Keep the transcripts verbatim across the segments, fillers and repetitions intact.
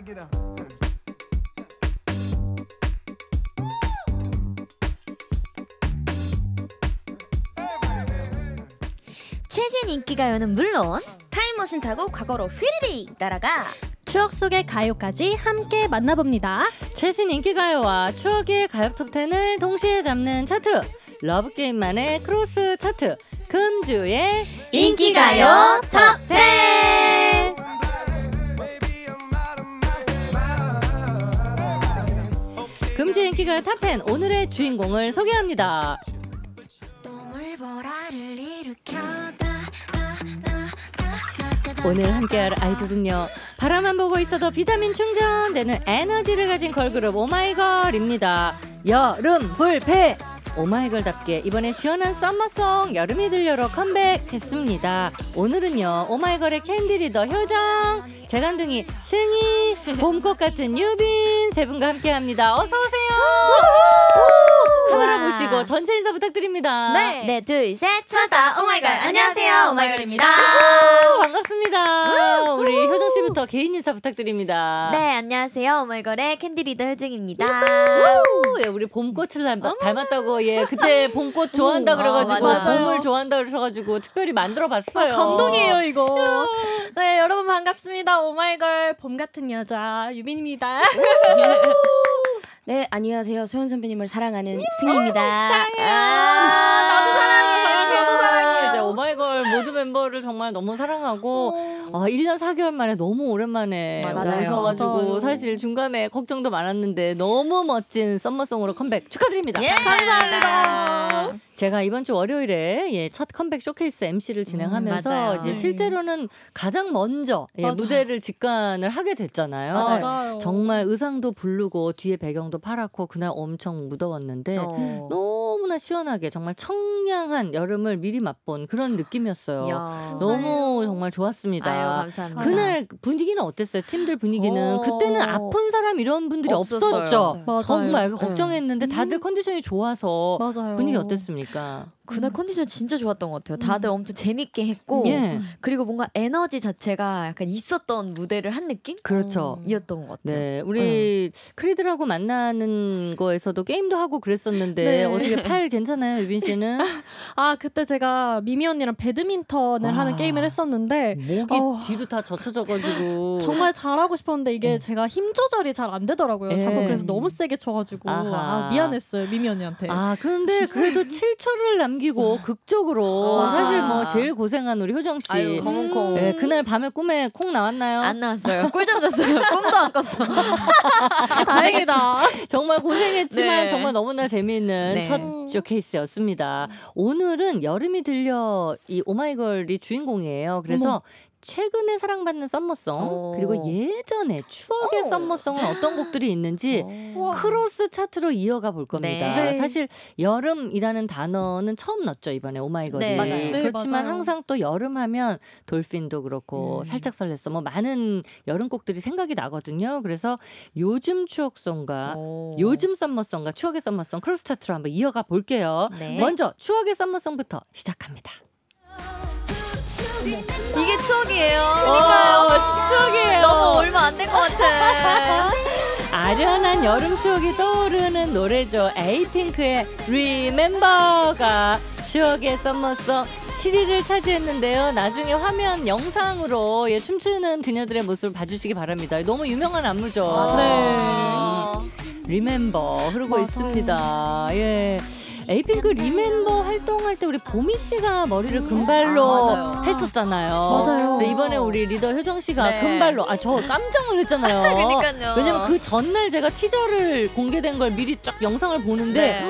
gotta get up. 최신 인기가요는 물론 타임머신 타고 과거로 휘리릭 날아가 추억 속의 가요까지 함께 만나봅니다. 최신 인기가요와 추억의 가요 톱텐을 동시에 잡는 차트, 러브게임만의 크로스 차트, 금주의 인기가요 톱텐. 금주의 인기가요 톱텐, 오늘의 주인공을 소개합니다. 오늘 함께할 아이돌은요, 바라만 보고 있어도 비타민 충전되는 에너지를 가진 걸그룹 오마이걸입니다. 여름 불패! 오마이걸답게 이번에 시원한 썸머송 여름이 들려로 컴백했습니다. 오늘은요, 오마이걸의 캔디 리더 효정, 재간둥이 승희, 봄꽃 같은 유빈 세 분과 함께합니다. 어서 오세요. 카메라 보시고 전체 인사 부탁드립니다. 네, 네, 둘, 셋, 쳐다 오마이걸. 안녕하세요, 오마이걸입니다. 반갑습니다. 우리 효정 씨부터 개인 인사 부탁드립니다. 네, 안녕하세요, 오마이걸의 캔디 리더 효정입니다. 예, 우리 봄꽃을 닮, 닮았다고. 예, 그때 봄꽃 좋아한다 그래가지고 아, 봄을 좋아한다 그러셔가지고 특별히 만들어봤어요. 아, 감동이에요 이거. 네, 여러분 반갑습니다. 오마이걸 봄 같은 여자 유빈입니다. 네, 안녕하세요. 소연 선배님을 사랑하는 승희입니다. 사랑해요. 아, 나도 사랑해요. 저도 사랑해요. 이제 오마이걸 모두 멤버를 정말 너무 사랑하고 아, 일 년 사 개월 만에 너무 오랜만에 오셔가지고 사실 중간에 걱정도 많았는데 너무 멋진 썸머송으로 컴백 축하드립니다. 예, 감사합니다. 감사합니다. 제가 이번 주 월요일에 예, 첫 컴백 쇼케이스 엠시를 진행하면서 음, 이제 실제로는 가장 먼저 예, 무대를 직관을 하게 됐잖아요. 맞아요. 정말 의상도 부르고 뒤에 배경도 파랗고 그날 엄청 무더웠는데 어. 너무나 시원하게 정말 청량한 여름을 미리 맛본 그런 느낌이었어요. 야, 너무 정말 좋았습니다. 아유, 감사합니다. 그날 분위기는 어땠어요? 팀들 분위기는? 오, 그때는 아픈 사람 이런 분들이 없었어요. 없었죠. 맞아요. 정말 걱정했는데 다들 컨디션이 좋아서 맞아요. 분위기 어땠습니까? 그날 컨디션 진짜 좋았던 것 같아요. 다들 음. 엄청 재밌게 했고 예. 그리고 뭔가 에너지 자체가 약간 있었던 무대를 한 느낌? 그렇죠. 이었던 것 같아요. 네, 우리 음. 크리들하고 만나는 거에서도 게임도 하고 그랬었는데 네. 어떻게 팔 괜찮아요, 유빈 씨는? 아, 그때 제가 미미 언니랑 배드민턴을 와. 하는 게임을 했었는데 목이 어. 뒤로 다 젖혀져가지고 정말 잘하고 싶었는데 이게 음. 제가 힘 조절이 잘 안 되더라고요. 예. 자꾸 그래서 너무 세게 쳐가지고 아하. 아, 미안했어요, 미미 언니한테. 아, 그런데 그래도 칠 초를 남 기고 극적으로 와. 사실 뭐 제일 고생한 우리 효정 씨. 아유, 검은콩. 네, 그날 밤에 꿈에 콩 나왔나요? 안 나왔어요. 꿀잠 잤어요. 꿈도 안 꿨어. 다행이다. 정말 고생했지만 네. 정말 너무나 재미있는 네. 첫 쇼케이스였습니다. 오늘은 여름이 들려 이 오마이걸이 주인공이에요. 그래서 어머. 최근에 사랑받는 썸머송 오. 그리고 예전에 추억의 오. 썸머송은 어떤 곡들이 있는지 오. 크로스 차트로 이어가 볼 겁니다. 네. 사실 여름이라는 단어는 처음 넣었죠, 이번에 오마이걸이. 네. 네, 그렇지만 맞아요. 항상 또 여름하면 돌핀도 그렇고 음. 살짝 설렜어 뭐 많은 여름곡들이 생각이 나거든요. 그래서 요즘 추억송과 오. 요즘 썸머송과 추억의 썸머송 크로스 차트로 한번 이어가 볼게요. 네. 먼저 추억의 썸머송부터 시작합니다. 이게 추억이에요. 그러니까요. 추억이에요. 너무 얼마 안 된 것 같아. 아련한 여름 추억이 떠오르는 노래죠. 에이핑크의 Remember가 추억의 썸머송 칠 위를 차지했는데요. 나중에 화면 영상으로 예, 춤추는 그녀들의 모습을 봐주시기 바랍니다. 너무 유명한 안무죠. 아, 네. Remember 흐르고 맞아요. 있습니다. 예. 에이핑크 리멤버 활동할 때 우리 보미 씨가 머리를 금발로 아, 했었잖아요. 맞아요. 그래서 이번에 우리 리더 효정 씨가 네. 금발로 아 저 깜짝 놀랐잖아요. 그러니까요. 왜냐면 그 전날 제가 티저를 공개된 걸 미리 쫙 영상을 보는데 네.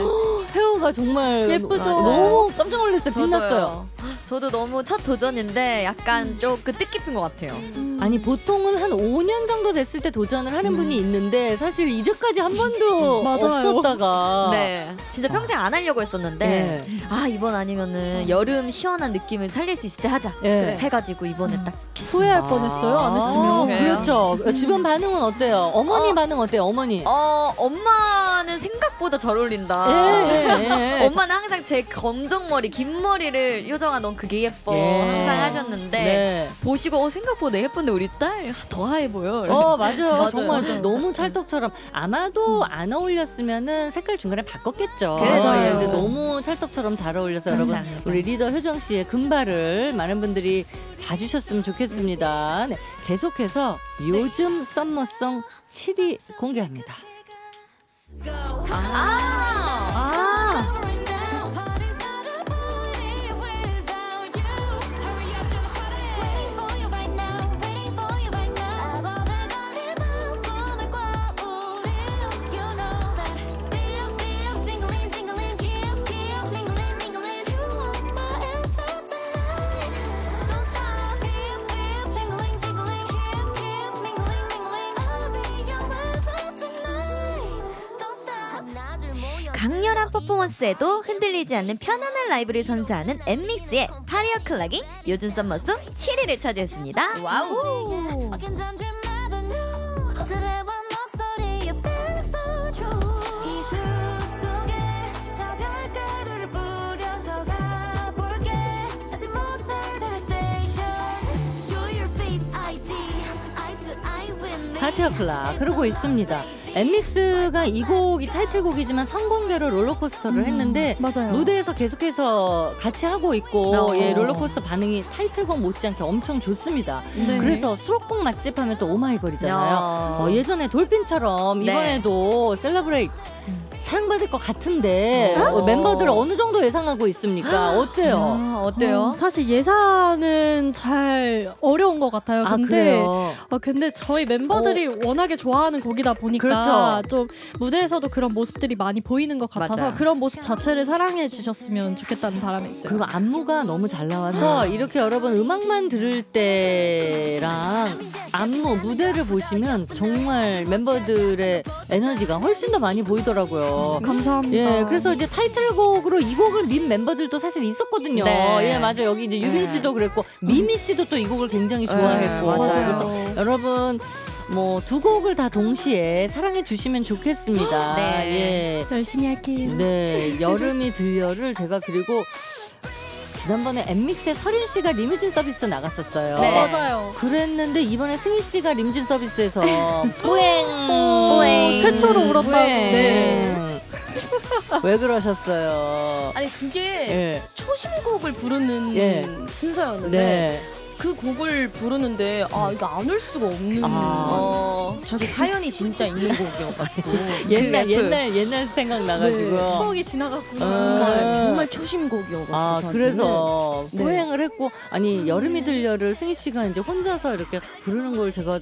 헤어가 정말 예쁘죠. 너무 깜짝 놀랐어요. 저도요. 빛났어요. 저도 너무 첫 도전인데 약간 조금 뜻깊은 것 같아요. 음. 아니 보통은 한 오 년 정도 됐을 때 도전을 하는 음. 분이 있는데 사실 이제까지 한 번도 없었다가 네. 진짜 평생 안 하려고 했었는데 네. 아 이번 아니면은 여름 시원한 느낌을 살릴 수 있을 때 하자 네. 해가지고 이번에 딱 했습니다. 후회할 뻔했어요. 안 했으면. 아, 그렇죠. 주변 반응은 어때요? 어머니 어, 반응 어때요? 어머니. 어, 엄마는 생각 탑보다 잘 어울린다. 예, 예, 예. 엄마는 항상 제 검정 머리, 긴 머리를 효정아 넌 그게 예뻐 예. 항상 하셨는데 네. 보시고 어, 생각보다 예쁜데 우리 딸 더 하얘 보여. 어 맞아요. 맞아요. 정말 좀 너무 찰떡처럼 아마도 음. 안 어울렸으면은 색깔 중간에 바꿨겠죠. 그래서 예, 근데 너무 찰떡처럼 잘 어울려서 감사합니다. 여러분 우리 리더 효정 씨의 금발을 많은 분들이 봐주셨으면 좋겠습니다. 네, 계속해서 요즘 썸머송 칠 위 공개합니다. 아, 아, 강렬한 퍼포먼스에도 흔들리지 않는 편안한 라이브를 선사하는 엠믹스의 파리어 클락이 요즘 썸머송 칠 위를 차지했습니다. 와우! 파리어 클락 그러고 있습니다. 엠믹스가 이 곡이 타이틀곡이지만 성공개로 롤러코스터를 했는데 맞아요. 무대에서 계속해서 같이 하고 있고 어. 예, 롤러코스터 반응이 타이틀곡 못지않게 엄청 좋습니다. 네. 그래서 수록곡 맛집 하면 또 오마이걸이잖아요. 어, 예전에 돌핀처럼 네. 이번에도 셀러브레이트 사랑받을 것 같은데 어? 멤버들 어느 정도 예상하고 있습니까? 어때요? 아, 어때요? 어, 사실 예상은 잘 어려운 것 같아요. 근데, 아, 그래요? 어, 근데 저희 멤버들이 어. 워낙에 좋아하는 곡이다 보니까 그렇죠. 좀 무대에서도 그런 모습들이 많이 보이는 것 같아서 맞아요. 그런 모습 자체를 사랑해 주셨으면 좋겠다는 바람이 있어요. 그리고 안무가 너무 잘 나와서 네. 이렇게 여러분 음악만 들을 때랑 안무, 무대를 보시면 정말 멤버들의 에너지가 훨씬 더 많이 보이더라고요. 감사합니다. 예, 그래서 이제 타이틀곡으로 이 곡을 민 멤버들도 사실 있었거든요. 네. 예, 맞아요. 여기 이제 유빈 씨도 그랬고 미미 씨도 또 이 곡을 굉장히 좋아했고. 네, 맞아요. 그래서 여러분 뭐 두 곡을 다 동시에 사랑해 주시면 좋겠습니다. 네, 예. 열심히 할게요. 네, 여름이 들려를 제가 그리고. 지난번에 엠믹스에 서린 씨가 리무진 서비스 나갔었어요. 네. 맞아요. 그랬는데 이번에 승희 씨가 리무진 서비스에서 뿌앵 뿌앵 최초로 울었다고. 네. 왜 그러셨어요? 아니 그게 네. 초심곡을 부르는 네. 순서였는데 네. 그 곡을 부르는데 아 이거 안 올 수가 없는 아, 어, 저기 사연이 진짜 있는 곡이어가지고 옛날 그 옛날 옛날 생각 나가지고 네, 추억이 지나갔구나. 아, 정말, 정말 초심곡이어가지고 아 그래서 보행을 네. 했고 아니 여름이 들려를 승희 씨가 이제 혼자서 이렇게 부르는 걸 제가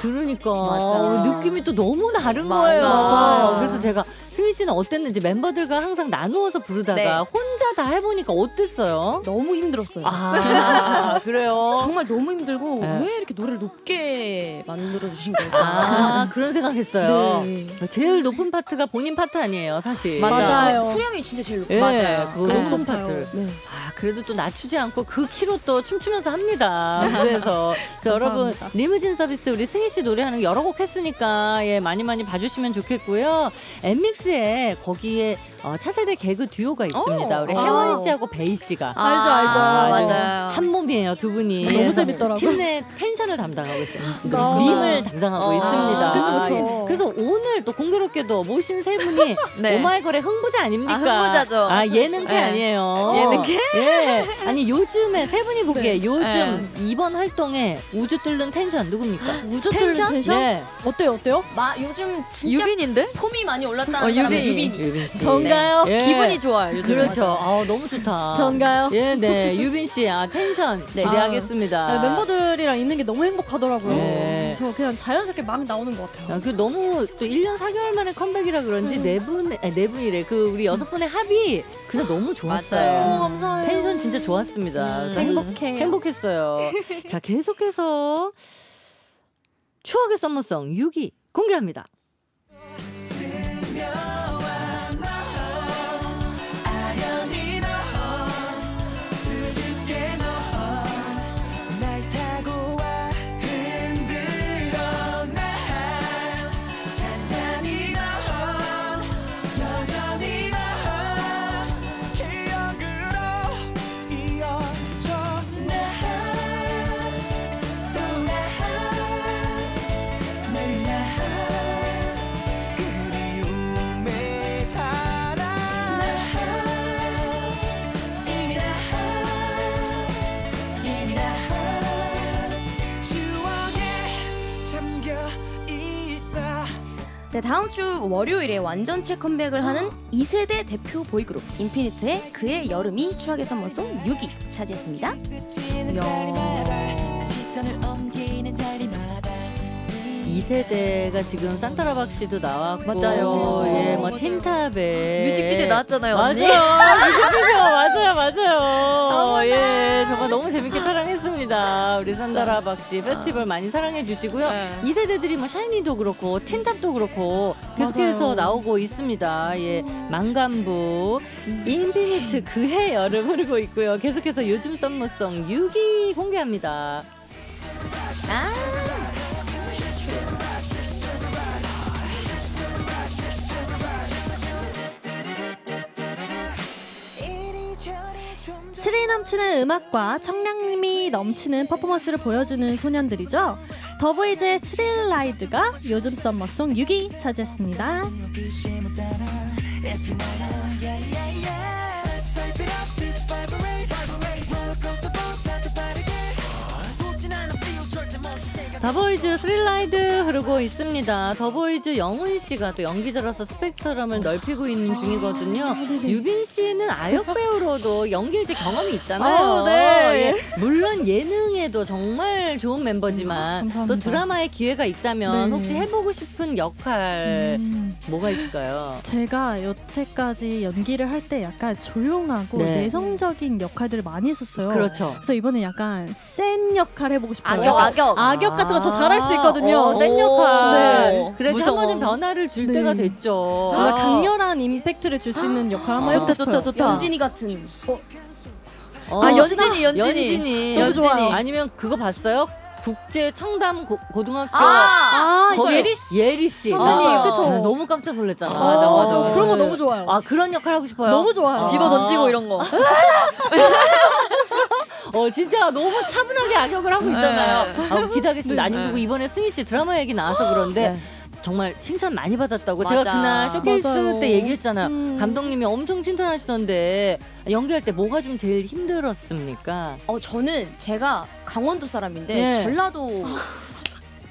들으니까 어, 느낌이 또 너무 다른 맞아. 거예요. 맞아. 그래서 제가 승희 씨는 어땠는지 멤버들과 항상 나누어서 부르다가 네. 혼자 다 해보니까 어땠어요? 너무 힘들었어요. 아 그래요? 정말 너무 힘들고 네. 왜 이렇게 노래를 높게 만들어주신 걸까? 아 그런 생각했어요. 네. 제일 높은 파트가 본인 파트 아니에요 사실. 맞아요. 후렴이 진짜 제일 높은 네. 맞아요. 그 네. 높은 파트. 네. 아 그래도 또 낮추지 않고 그 키로 또 춤추면서 합니다. 그래서 여러분 리무진 서비스 우리 승희 씨 노래하는 여러 곡 했으니까 예 많이 많이 봐주시면 좋겠고요. 엠믹스 거기에 어, 차세대 개그 듀오가 있습니다. 우리 혜원 씨하고 베이 씨가 아, 알죠 알죠 아, 맞아요. 한 몸이에요 두 분이. 너무 재밌더라고요. 팀 내 텐션을 담당하고 있습니다. 아, 밈을 담당하고 아, 있습니다. 그쵸, 그쵸. 그래서 오늘 또 공교롭게도 모신 세 분이 네. 오마이걸의 흥부자 아닙니까? 아, 흥부자죠. 아 예능캐 네. 아니에요. 예능캐? 예. 아니 요즘에 세 분이 보기에 네. 요즘 네. 이번 활동에 우주 뚫는 텐션 누굽니까? 우주 뚫는 텐션? 텐션? 네. 어때요 어때요? 마, 요즘 진짜 유빈인데? 폼이 많이 올랐다는 어, 사람이 유빈. 유빈 씨. 네. 가요? 예. 기분이 좋아요. 요즘. 그렇죠. 아, 너무 좋다. 전가요? 예, 네. 유빈 씨, 아, 텐션 네, 기대하겠습니다. 아, 멤버들이랑 있는 게 너무 행복하더라고요. 예. 저 그냥 자연스럽게 막 나오는 것 같아요. 아, 그 너무 또 일 년 사 개월 만에 컴백이라 그런지 음. 네 분, 아니, 네 분이래. 그 우리 여섯 분의 합이 그냥 너무 좋았어요. 감사해요. 텐션 진짜 좋았습니다. 음, 행복해요. 행복했어요. 자, 계속해서 추억의 썸머송 육 위 공개합니다. 네, 다음 주 월요일에 완전체 컴백을 하는 이 세대 대표 보이그룹 인피니트의 그의 여름이 추억의 선물송 육 위 차지했습니다. 이 세대가 지금 산타라박씨도 나왔고, 맞아요. 예, 뭐 틴탑에 뮤직비디오 나왔잖아요, 언니. 맞아요. 뮤직비디오 맞아요, 맞아요. 아, 예, 정말 너무 재밌게 촬영했습니다. 우리 산타라박씨 페스티벌 많이 사랑해 주시고요. 네. 이 세대들이 뭐 샤이니도 그렇고 틴탑도 그렇고 계속해서 맞아요. 나오고 있습니다. 예, 만감부, 음. 인피니트 그해 여름 흐르고 있고요. 계속해서 요즘 선물송 육 위 공개합니다. 아. 스릴 넘치는 음악과 청량미 넘치는 퍼포먼스를 보여주는 소년들이죠. 더보이즈의 스릴 라이드가 요즘 썸머송 육 위 차지했습니다. 더보이즈 스릴라이드 흐르고 있습니다. 더보이즈 영훈 씨가 또 연기자로서 스펙트럼을 넓히고 있는 중이거든요. 아, 네, 네. 유빈 씨는 아역 배우로도 연기 이제 경험이 있잖아요. 아, 네. 예. 물론 예능에도 정말 좋은 멤버지만 음, 또 드라마에 기회가 있다면 네. 혹시 해보고 싶은 역할 음. 뭐가 있을까요? 제가 여태까지 연기를 할 때 약간 조용하고 네. 내성적인 역할들을 많이 했었어요. 그렇죠. 그래서 이번에 약간 센 역할 해보고 싶어요. 악역, 악역. 악역 같은 저 잘할 수 있거든요. 어, 센 역할. 네. 그래도 한 번은 변화를 줄 네. 때가 됐죠. 아, 아. 강렬한 임팩트를 줄 수 있는 역할 한번 해보고 싶어요. 좋다, 좋다. 연진이 같은. 어. 어, 아, 연진이, 연진이. 연진이. 너무 좋아요. 아니면 그거 봤어요? 국제 청담 고, 고등학교 아, 아 예리 씨 예리 씨 선배님 그쵸 아, 너무 깜짝 놀랐잖아. 아, 맞아 맞아 네. 그런 거 너무 좋아요. 아 그런 역할 하고 싶어요. 너무 좋아요. 아. 집어 던지고 이런 거. 어 진짜 너무 차분하게 악역을 하고 있잖아요. 네. 아, 기대하겠습니다. 아니 그리고 이번에 승희 씨 드라마 얘기 나와서 그런데. 네. 정말 칭찬 많이 받았다고 맞아. 제가 그날 쇼케이스 맞아요. 때 얘기했잖아요. 음. 감독님이 엄청 칭찬하시던데 연기할 때 뭐가 좀 제일 힘들었습니까? 어 저는 제가 강원도 사람인데 네. 전라도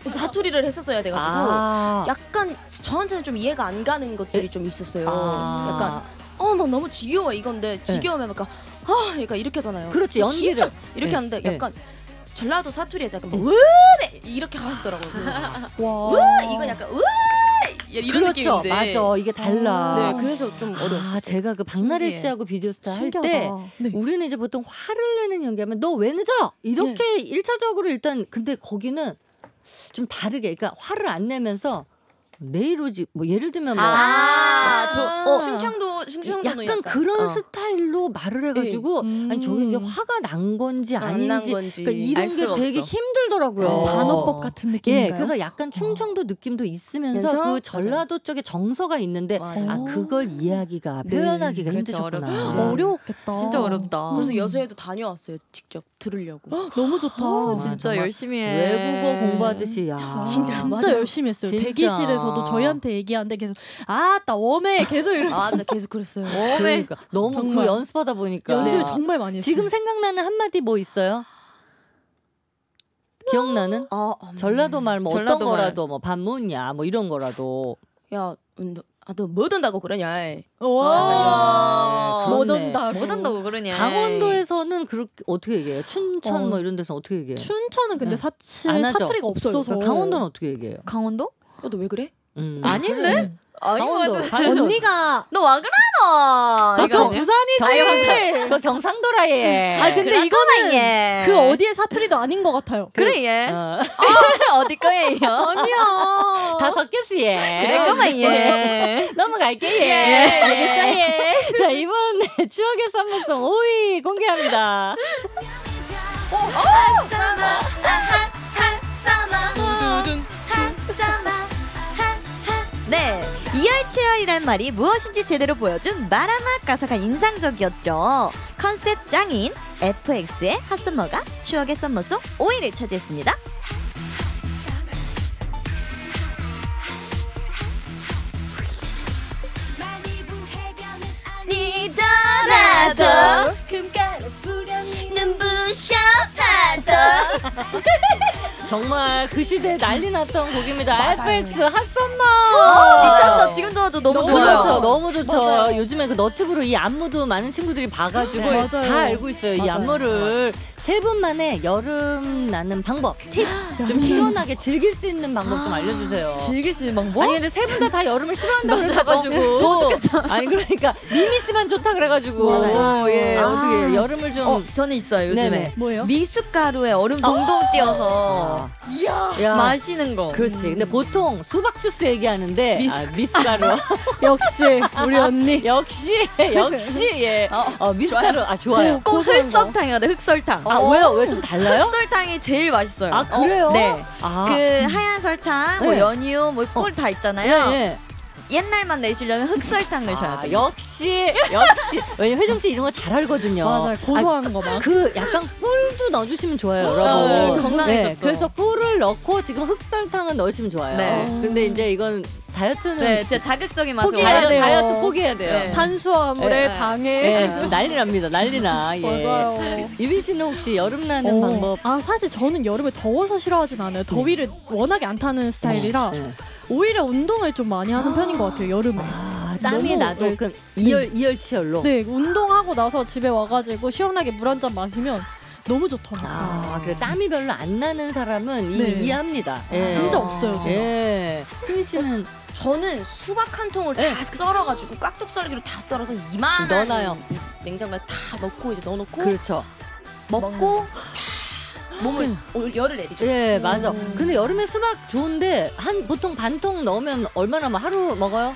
사투리를 했었어야 돼가지고 아. 약간 저한테는 좀 이해가 안 가는 것들이 에? 좀 있었어요. 아. 약간 어, 나 너무 지겨워 이건데 지겨우면 약간 아 그러니까 이렇게 하잖아요. 그렇지 연기를 이렇게 네. 하는데 약간. 네. 전라도 사투리에서 약간 으 이렇게 하시더라고요. 와 이건 약간 으 이런 그렇죠. 느낌인데 맞아 이게 달라. 네, 그래서 좀 어려웠어요. 아, 제가 그 박나래 씨하고 비디오스타 할 때 네. 우리는 이제 보통 화를 내는 연기하면 너 왜 늦어 이렇게 네. 일차적으로 일단 근데 거기는 좀 다르게 그러니까 화를 안 내면서 내일 오지 뭐 예를 들면 뭐 아, 아 더, 어, 충청도 충청도 약간, 약간 그런 어. 스타일로 말을 해가지고 음. 아니 저게 이게 화가 난 건지 아닌지 난 건지. 그러니까 이런 게 되게 없어. 힘들더라고요. 어. 단어법 같은 느낌인가요? 예, 그래서 약간 충청도 어. 느낌도 있으면서 그래서? 그 전라도 맞아. 쪽에 정서가 있는데 맞아. 아 그걸 이야기가 네. 표현하기가 네. 힘드셨구나. 네. 어려웠겠다. 진짜 어렵다. 음. 그래서 여수에도 다녀왔어요. 직접 들으려고. 너무 좋다. 아, 진짜 열심히 해. 외국어 공부하듯이 야. 진짜, 진짜 열심히 했어요. 진짜. 대기실에서 또 저희한테 얘기하는데 계속 아따 웜에 계속 이러고 아, 계속 그랬어요. 웜에 그러니까, 너무 정말. 그 연습하다 보니까 연습을 정말 많이 했어요. 지금 생각나는 한마디 뭐 있어요? 기억나는? 아, 음. 전라도 말 뭐 어떤 거라도 뭐 밥 먹냐 뭐 이런 거라도 야 아, 너 못 온다고 그러냐? 와, 못 온다고. 못 온다고 그러냐? 강원도에서는 그렇게 어떻게 얘기해요? 춘천 어. 뭐 이런 데서 어떻게 얘기해요? 춘천은 근데 네. 사치, 사투리가 없어요. 없어서. 강원도는 어떻게 얘기해요? 강원도? 야, 너 왜 그래? 음. 아닌데? 강원도. 강원도. 언니가 너 와 그래 너? 너 그거 부산이지? 그거 경상도라 얘. 아 근데 이거는 예. 그 어디의 사투리도 아닌 것 같아요. 그래 얘. 어. 어, 어디 거예요? 아니요. 다 섞였어 얘. 그래 거만 얘. 넘어갈게 얘. 예. 알겠어 얘. 자 이번에 추억의 선물송 오 위 공개합니다. 오. 네, 이열치열이란 말이 무엇인지 제대로 보여준 마라맛 가사가 인상적이었죠. 컨셉 짱인 에프엑스의 핫썸머가 추억의 썸머송 오 위를 차지했습니다. 니더라도 금가루 뿌려 눈부셔 파도 정말 그 시대에 난리 났던 곡입니다. 에프엑스 핫썸머. 미쳤어. 지금 들어도 너무, 너무 좋아요. 좋죠. 너무 좋죠. 맞아요. 요즘에 그 너튜브로 이 안무도 많은 친구들이 봐가지고 네, 다 알고 있어요. 맞아요. 이 안무를. 세 분만의 여름 나는 방법, 팁! 좀 시원하게 즐길 수 있는 방법 좀 알려주세요. 즐길 수 있는 방법? 아니 근데 세 분 다 다 여름을 싫어한다고 그래가지고 더 좋겠어. 아니 그러니까 미미 씨만 좋다 그래가지고 맞아요. 오, 예. 아, 어떻게 여름을 좀 어, 저는 있어요 요즘에. 네네. 뭐예요? 미숫가루에 얼음 동동 아 띄어서 아 이야. 마시는 거. 그렇지. 근데 보통 수박 주스 얘기하는데 미수... 아, 미숫가루 역시 우리 언니 역시 역시 예. 어, 어, 미숫가루 아 좋아요. 꼭 흑설탕이야. 흑설탕. 아, 왜요? 왜 좀 달라요? 흑설탕이 제일 맛있어요. 아, 그래요? 어, 네. 아. 그 하얀 설탕, 네. 뭐 연유, 뭐 꿀 다 있잖아요. 네, 네. 옛날 맛 내시려면 흑설탕 넣으셔야 돼요. 아, 역시, 역시. 왜냐면 효정 씨 이런 거 잘 알거든요. 맞아요. 고소한 아, 거 막. 그 약간 꿀도 넣어주시면 좋아요, 여러분. 건강해졌죠. 네, 그래서 꿀을 넣고 지금 흑설탕은 넣으시면 좋아요. 네. 근데 이제 이건 다이어트는 네, 진짜 자극적인 맛을 포기해야 돼요. 다이어트 포기해야 돼요. 네. 탄수화물에 네. 당에 네. 난리납니다. 난리나. 예. 맞아요. 유빈 씨는 혹시 여름 나는 오. 방법? 아 사실 저는 여름에 더워서 싫어하진 않아요. 더위를 워낙에 안 타는 스타일이라 네. 네. 오히려 운동을 좀 많이 하는 편인 것 같아요. 여름에. 아, 땀이 나도 네. 그럼 이열 이열치열로. 네, 운동하고 나서 집에 와가지고 시원하게 물 한 잔 마시면. 너무 좋더라고요. 아, 그 땀이 별로 안 나는 사람은 네. 이, 이해합니다. 예. 진짜 없어요, 진짜. 예. 승희 씨는? 저는 수박 한 통을 예. 다 썰어가지고 깍둑 썰기로 다 썰어서 이만한 넣어놔요. 냉장고에 다 넣고 이제 넣어놓고 그렇죠. 먹고 몸을 열을 내리죠. 예, 음. 맞아. 근데 여름에 수박 좋은데 한 보통 반통 넣으면 얼마나 하루 먹어요?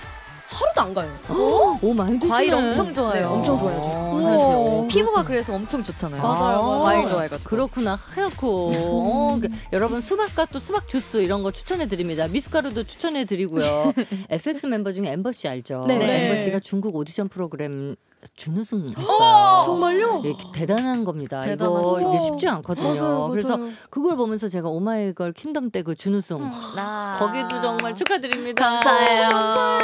하루도 안 가요. 오, 오 많이 드시네. 과일 엄청 좋아해요. 네, 엄청 좋아해요. 피부가 그래서 엄청 좋잖아요. 맞아요. 아, 과일 좋아해가지고. 그렇구나. 하얗고. 어, 여러분 수박과 또 수박 주스 이런 거 추천해드립니다. 미숫가루도 추천해드리고요. 에프엑스 멤버 중에 엠버 씨 알죠? 네. 네. 엠버 씨가 중국 오디션 프로그램 준우승 했어요. 정말요? 예, 대단한 겁니다. 대단하시죠? 이거 쉽지 않거든요. 맞아요, 맞아요. 그래서 그걸 보면서 제가 오마이걸 킹덤 때 그 준우승 음. 거기도 정말 축하드립니다. 감사해요.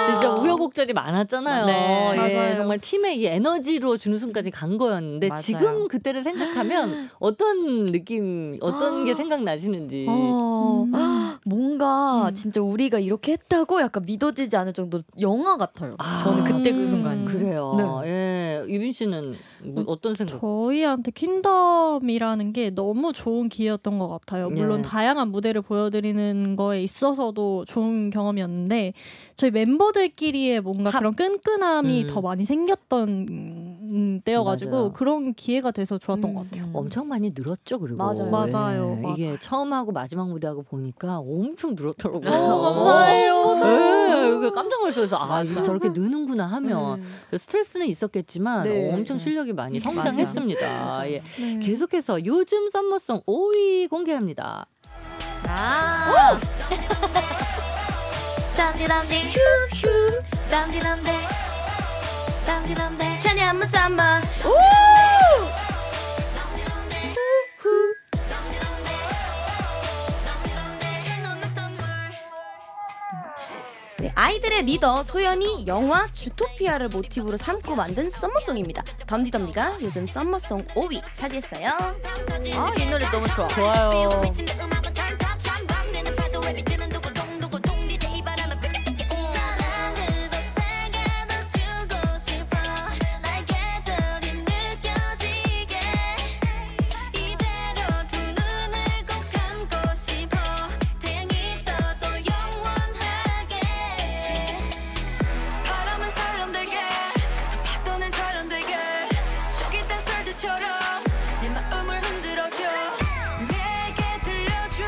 진짜 우여곡절이 많았잖아요. 네, 예, 정말 팀의 이 에너지로 준우승까지 간 거였는데 맞아요. 지금 그때를 생각하면 어떤 느낌, 어떤 게 생각나시는지. 어, 음. 뭔가 음. 진짜 우리가 이렇게 했다고 약간 믿어지지 않을 정도로 영화 같아요. 아, 저는 그때 음. 그 순간. 그래요. 네. 예. 네, 유빈 씨는 뭐 어떤 생각? 저희한테 퀸덤이라는 게 너무 좋은 기회였던 것 같아요. 물론 네. 다양한 무대를 보여드리는 거에 있어서도 좋은 경험이었는데 저희 멤버들끼리의 뭔가 합. 그런 끈끈함이 음. 더 많이 생겼던 때여가지고 맞아요. 그런 기회가 돼서 좋았던 음. 것 같아요. 엄청 많이 늘었죠, 그리고 맞아요. 맞아요. 네. 맞아요. 이게 처음하고 마지막 무대하고 보니까 엄청 늘었더라고요. 어, 감사해요. 네. 네. 깜짝 놀라서 아 이게 저렇게 느는구나 하면 네. 스트레스는 있었겠지만 네. 엄청 실력이 많이 성장했습니다. 예. 네. 계속해서 요즘 썸머송 오 위 공개합니다. 아 땀디땀디 휴휴 땀디땀디 땀디땀디 천이 한번 썸머 아이들의 리더 소연이 영화 주토피아를 모티브로 삼고 만든 썸머송입니다. 덤디덤디가 요즘 썸머송 오 위 차지했어요. 아, 이 노래 너무 좋아. 좋아요. 내 마음을 흔들어줘 내게 들려줘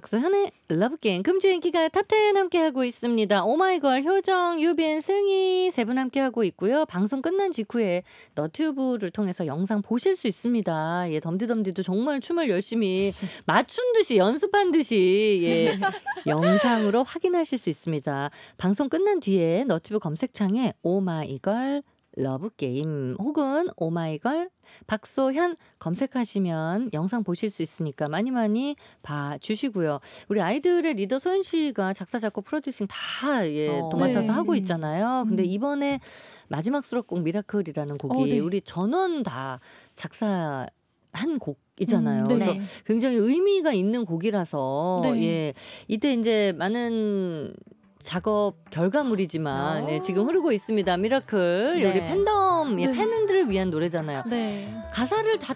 박소현의 러브게임 금주의 인기가요 톱텐 함께하고 있습니다. 오마이걸, 효정, 유빈, 승희 세 분 함께하고 있고요. 방송 끝난 직후에 너튜브를 통해서 영상 보실 수 있습니다. 예, 덤디덤디도 정말 춤을 열심히 맞춘 듯이 연습한 듯이 예, 영상으로 확인하실 수 있습니다. 방송 끝난 뒤에 너튜브 검색창에 오마이걸 러브게임 혹은 오마이걸 박소현 검색하시면 영상 보실 수 있으니까 많이 많이 봐주시고요. 우리 아이들의 리더 소연 씨가 작사, 작곡, 프로듀싱 다 예, 어, 도맡아서 네. 하고 있잖아요. 근데 음. 이번에 마지막 수록곡 미라클이라는 곡이 어, 네. 우리 전원 다 작사 한 곡이잖아요. 음, 네. 그래서 굉장히 의미가 있는 곡이라서 네. 예, 이때 이제 많은 작업 결과물이지만 예, 지금 흐르고 있습니다. 미라클 네. 우리 팬덤 네. 예, 팬들을 위한 노래잖아요. 네. 가사를 다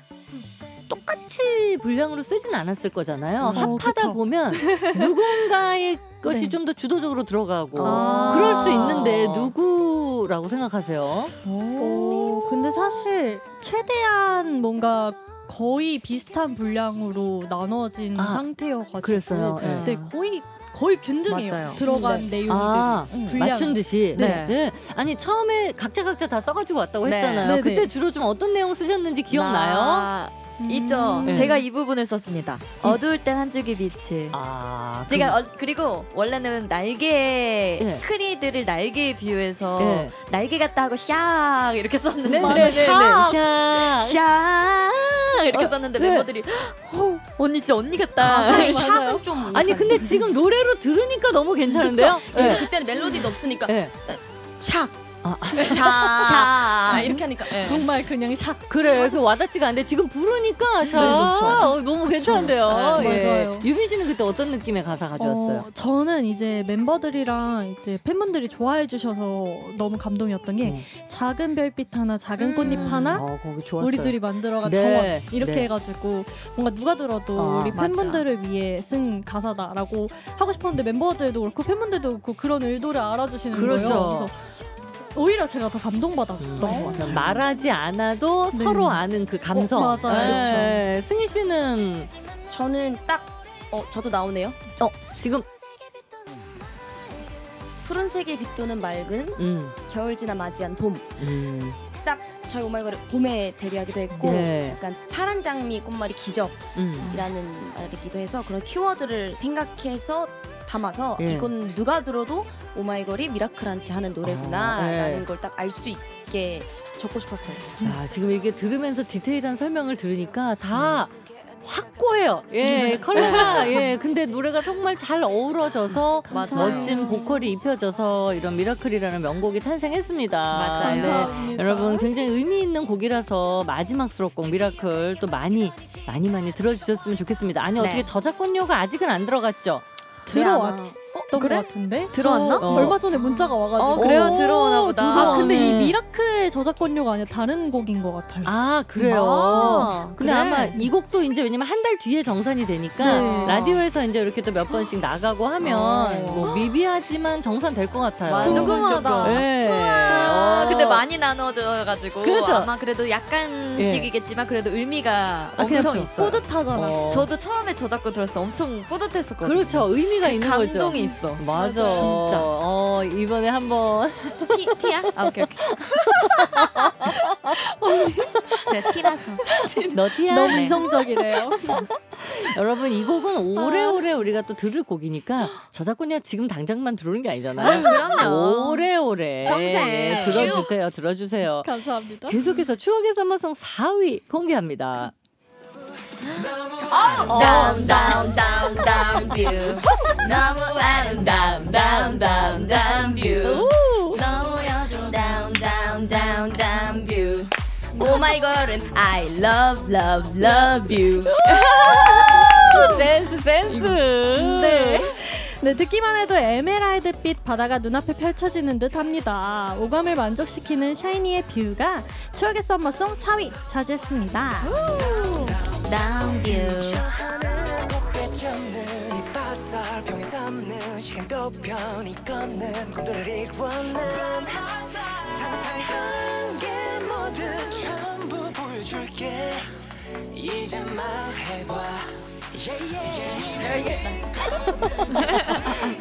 똑같이 분량으로 쓰진 않았을 거잖아요. 네. 합하다 어, 보면 누군가의 것이 네. 좀 더 주도적으로 들어가고 아 그럴 수 있는데 누구라고 생각하세요? 오, 근데 사실 최대한 뭔가 거의 비슷한 분량으로 나눠진 아, 상태여가지고 그랬어요. 네. 네, 거의 거의 균등해요. 맞아요. 들어간 네. 내용들 아, 분량. 맞춘 듯이. 네. 네. 아니 처음에 각자 각자 다 써가지고 왔다고 네. 했잖아요. 네네. 그때 주로 좀 어떤 내용 쓰셨는지 기억나요? 나... 음... 있죠. 네. 제가 이 부분을 썼습니다. 음. 어두울 땐 한 줄기 빛을. 아, 제가 그럼... 어, 그리고 원래는 날개의 네. 스크리들을 날개에 비유해서 네. 날개 같다 하고 샥 이렇게 썼는데 네네네. 샥 샥 이렇게 썼는데 어, 네. 멤버들이 허, 언니 진짜 언니 같다. 샥은 좀 아니 근데 지금 노래로 들으니까 너무 괜찮은데요? 네. 네. 그때는 멜로디도 없으니까 네. 샥. 아, 샤, 샤 이렇게 하니까 네. 정말 그냥 샥 그래 그 와닿지가 않는데 지금 부르니까 샤 네, 어, 너무 괜찮은데요. 네, 네. 맞아요. 유빈 씨는 그때 어떤 느낌의 가사 가져왔어요? 어, 저는 이제 멤버들이랑 이제 팬분들이 좋아해 주셔서 너무 감동이었던 게 네. 작은 별빛 하나 작은 음. 꽃잎 하나 어, 거기 좋았어요. 우리들이 만들어간 네. 정원 이렇게 네. 해가지고 뭔가 누가 들어도 아, 우리 팬분들을 맞아. 위해 쓴 가사다라고 하고 싶었는데 멤버들도 그렇고 팬분들도 그렇고 그런 의도를 알아주시는 그렇죠. 거예요. 그래서 오히려 제가 더 감동받았던 것 음. 같아요. 말하지 않아도 네. 서로 아는 그 감성. 어, 맞아요. 네. 승희 씨는 저는 딱 어, 저도 나오네요. 어, 지금 푸른색의 빛도는 맑은 음. 겨울 지나 맞이한 봄. 음. 딱 저희 오마이걸 봄에 데뷔하기도 했고 네. 약간 파란 장미 꽃말이 기적이라는 음. 말이기도 해서 그런 키워드를 생각해서 담아서 예. 이건 누가 들어도 오마이걸이 미라클한테 하는 노래구나 아, 네. 라는 걸 딱 알 수 있게 적고 싶었어요. 아, 지금 이게 들으면서 디테일한 설명을 들으니까 다 음. 확고해요. 예, 컬러가 예, 근데 노래가 정말 잘 어우러져서 멋진 보컬이 입혀져서 이런 미라클이라는 명곡이 탄생했습니다. 맞아요. 네. 여러분 굉장히 의미 있는 곡이라서 마지막 수록곡 미라클 또 많이 많이 많이 들어주셨으면 좋겠습니다. 아니 네. 어떻게 저작권료가 아직은 안 들어갔죠? 들어왔던 어, 그래? 것 같은데? 들어왔나? 어. 얼마 전에 문자가 와가지고 어, 그래요? 들어오나 보다. 아, 근데 이 미라클의 저작권료가 아니라 다른 곡인 것 같아요. 아 그래요? 아, 근데 그래. 아마 이 곡도 이제 왜냐면 한 달 뒤에 정산이 되니까 네. 라디오에서 이제 이렇게 또 몇 번씩 나가고 하면 아, 뭐 미비하지만 정산될 것 같아요. 궁금하다. 네. 어, 근데 많이 나눠져가지고 그렇죠? 아마 그래도 약간씩이겠지만 그래도 의미가 아, 엄청 그렇죠. 있어요. 뿌듯하잖아. 어. 저도 처음에 저작권 들었을 때 엄청 뿌듯했었거든요. 그렇죠. 의미가 있는 감동이 거죠. 감동이 있어. 맞아. 진짜. 어, 이번에 한번 티, 티야? 아, 오케이, 오케이. 제가 티라서. 너 티야? 너무 이성적이네요. 여러분 이 곡은 오래오래 우리가 또 들을 곡이니까 저작권이 지금 당장만 들어오는 게 아니잖아요. 그럼요. 오래오래 평생 네, 들어주세요. 들어주세요. 감사합니다. 계속해서 추억의 삼마송 사 위 공개합니다. 다운 다운 다운 다운 뷰 너무 아름다운 다운 다운 다운 뷰 너무여줘 다운 다운 다운 다운 뷰 오마이걸은 I love love love you 센스 센스 네. 네, 듣기만 해도 에메랄드빛 바다가 눈앞에 펼쳐지는 듯합니다. 오감을 만족시키는 샤이니의 뷰가 추억의 썸머송 사 위 차지했습니다.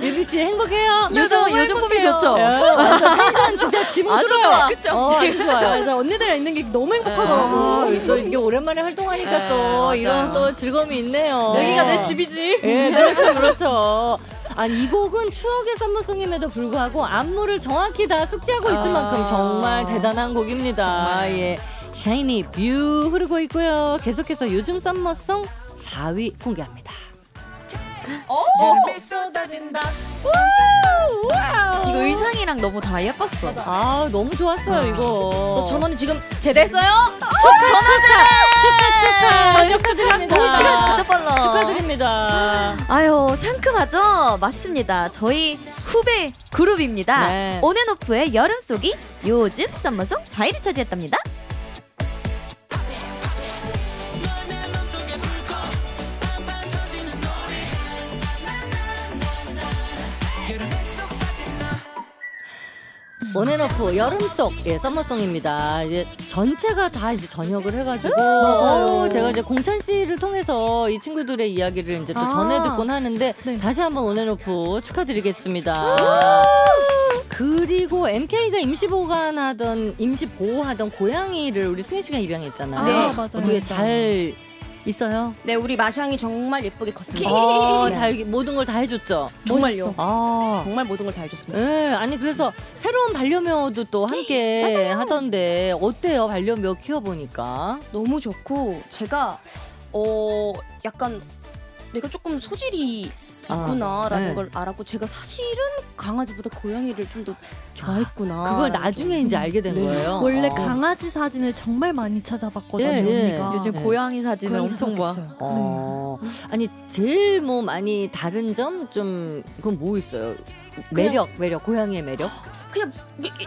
유빈 씨 행복해요. 요정 요정 폼이 좋죠. 텐션 진짜 지붕들어요. 그렇죠. 아주 좋아요. 맞아, 언니들이랑 있는 게 너무 행복하더라고. 아, 또 이게 오랜만에 활동하니까 에, 또 맞아요. 이런 또 즐거움이 있네요. 여기가 내 집이지. 예, 그렇죠, 그렇죠. 아니, 이 곡은 추억의 선물송임에도 불구하고 안무를 정확히 다 숙지하고 있을 만큼 정말 대단한 곡입니다. 정말. 예. 샤이니 뷰 흐르고 있고요. 계속해서 요즘 썸머송 사 위 공개합니다. 오! 와우! 이거 의상이랑 너무 다 예뻤어. 아, 너무 좋았어요. 아, 이거. 너 전원이 지금 제대했어요? 축하, 축하, 축하, 축하, 축하드립니다. 오, 시간 진짜 빨라. 축하드립니다. 아유, 상큼하죠? 맞습니다. 저희 후배 그룹입니다. 네. 온앤오프의 여름 속이 요즘 썸머송 사 위를 차지했답니다. 온앤오프 여름 속 예, 썸머송입니다. 이제 전체가 다 이제 전역을 해가지고 오, 제가 이제 공찬 씨를 통해서 이 친구들의 이야기를 이제 또 아 전해 듣곤 하는데 네. 다시 한번 온앤오프 축하드리겠습니다. 그리고 엠케이가 임시 보관하던 임시 보호하던 고양이를 우리 승희 씨가 입양했잖아요. 네, 아, 맞아요. 어떻게 잘 있어요? 네, 우리 마샹이 정말 예쁘게 컸습니다. 아, 잘, 모든 걸 다 해줬죠? 정말요. 아. 정말 모든 걸 다 해줬습니다. 네, 아니 그래서 새로운 반려묘도 또 함께 하던데 어때요? 반려묘 키워보니까? 너무 좋고 제가 어 약간 내가 조금 소질이 있구나라는 아, 네. 걸 알았고 제가 사실은 강아지보다 고양이를 좀 더 좋아했구나. 그걸 나중에 이제 알게 된 네. 거예요. 원래 아. 강아지 사진을 정말 많이 찾아봤거든요. 네, 네. 요즘 네. 고양이 사진을 엄청 봐. 어. 네. 아니 제일 뭐 많이 다른 점 좀 그건 뭐 있어요? 매력, 매력, 고양이의 매력? 그냥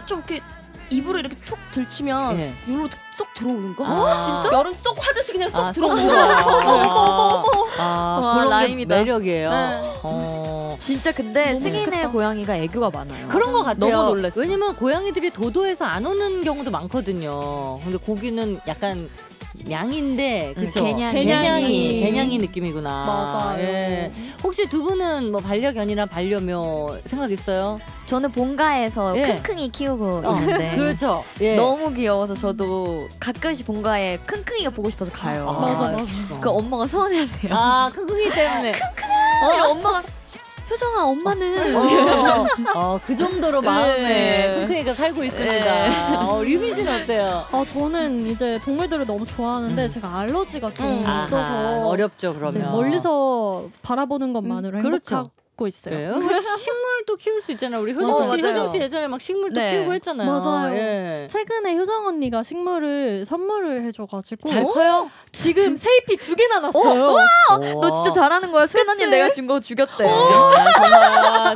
좀 이렇게 입으로 이렇게 툭 들치면 네. 이걸로 쏙 들어오는 거? 아, 진짜? 여름 쏙 하듯이 그냥 쏙 아, 들어오는 거. 아, 아, 그런 라임이다. 매력이에요. 네. 어. 진짜 근데 승인의 고양이가 애교가 많아요. 그런 거 같아요. 너무 놀랐어. 왜냐면 고양이들이 도도해서 안 오는 경우도 많거든요. 근데 고기는 약간 양인데 그쵸? 개냥, 개냥이. 개냥이 느낌이구나. 맞아요. 예. 혹시 두 분은 뭐 반려견이나 반려묘 생각 있어요? 저는 본가에서 예. 킁킁이 키우고 어, 있는데 그렇죠. 예. 너무 귀여워서 저도 가끔씩 본가에 킁킁이가 보고 싶어서 가요. 아, 맞아, 맞아. 그 엄마가 서운해하세요. 아, 킁킁이 때문에. 킁킁아! 어, 엄마가 효정아, 엄마는 어, 어, 그 정도로 마음에 킁킁이가 네. 살고 있습니다. 네. 어, 유빈 씨는 어때요? 어, 저는 이제 동물들을 너무 좋아하는데 음. 제가 알러지가 좀 음. 있어서 아하, 어렵죠. 그러면 네, 멀리서 바라보는 것만으로 음, 그렇죠. 행복하고 있어요. 네. 식물도 키울 수 있잖아요. 우리 효정 씨, 맞아요. 효정 씨 예전에 막 식물도 네. 키우고 했잖아요. 맞아요. 예. 최근에 효정 언니가 식물을 선물을 해줘가지고 잘 커요? 지금 세잎이 두 개나 났어요. 와, 너 진짜 잘하는 거야. 소연 언니 내가 준 거 죽였대. 야,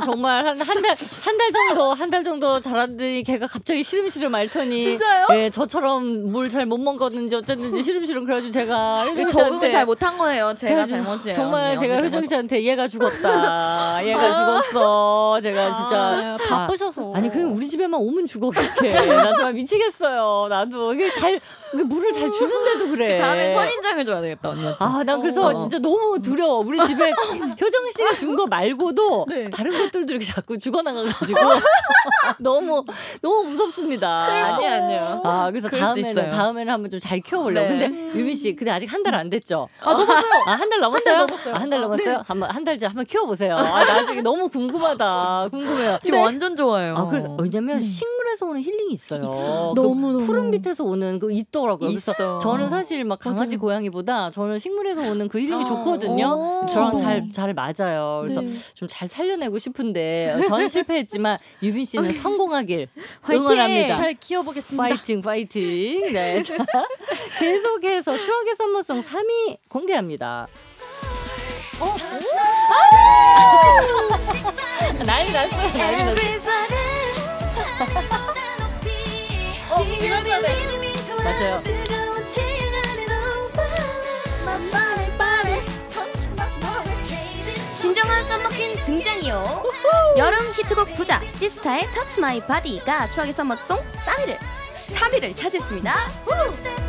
정말, 정말 한 한 달 한 달 정도 한 달 정도 자랐더니 걔가 갑자기 시름시름 앓더니 진짜요? 예, 저처럼 물 잘 못 먹었는지 어쨌는지 시름시름 그래가지고 제가 적응을 잘 못한 거예요. 제가 잘못이에요. 정말 언니, 제가 효정 씨한테 얘가 죽었다. 얘가 죽었어. 제가 진짜 아, 바쁘셔서. 아, 아니 그럼 우리 집에만 오면 죽어 그렇게. 나 정말 미치겠어요. 나도 이게 잘 물을 잘 주는데도 그래. 그 다음에 선인장을 줘야 되겠다 언니한테. 아, 난 그래서 어. 진짜 너무 두려워. 우리 집에 효정 씨가 준 거 말고도 네. 다른 것들도 이렇게 자꾸 죽어나가가지고 너무 너무 무섭습니다. 아니 아니요. 아, 그래서 다음에는 다음에는 한번 좀 잘 키워보려고. 네. 근데 유빈 씨, 근데 아직 한 달 안 됐죠? 아, 넘었어요. 아, 한 달 넘었어요? 한 달 넘었어요. 아, 한 달 넘었어요? 아, 네. 한번 한 달 째 한번 키워보세요. 아, 나중에 너무 궁금하다. 궁금해요. 지금 네. 완전 좋아요. 아, 그러니까 왜냐면 음. 식물에서 오는 힐링이 있어요. 있어. 그 너무 너무. 푸른 빛에서 오는 그 있더라고요. 있어. 그래서 저는 사실 막 강아지 맞아. 고양이보다 저는 식물에서 오는 그 힐링이 아, 좋거든요. 저랑 잘 잘 맞아요. 그래서 네. 좀 잘 살려내고 싶은데 저는 실패했지만 유빈 씨는 성공하길 응원합니다. 잘 키워보겠습니다. 파이팅, 파이팅. 네, 자, 계속해서 추억의 썸머송 삼 위 공개합니다. 어? 아! 난리 났어요. 난리 났어요. 어, 맞아요. 진정한 썸머퀸 등장이요. 여름 히트곡 부자 시스타의 Touch My Body가 추억의 썸머송 삼 위를 삼 위를 차지했습니다. 우후.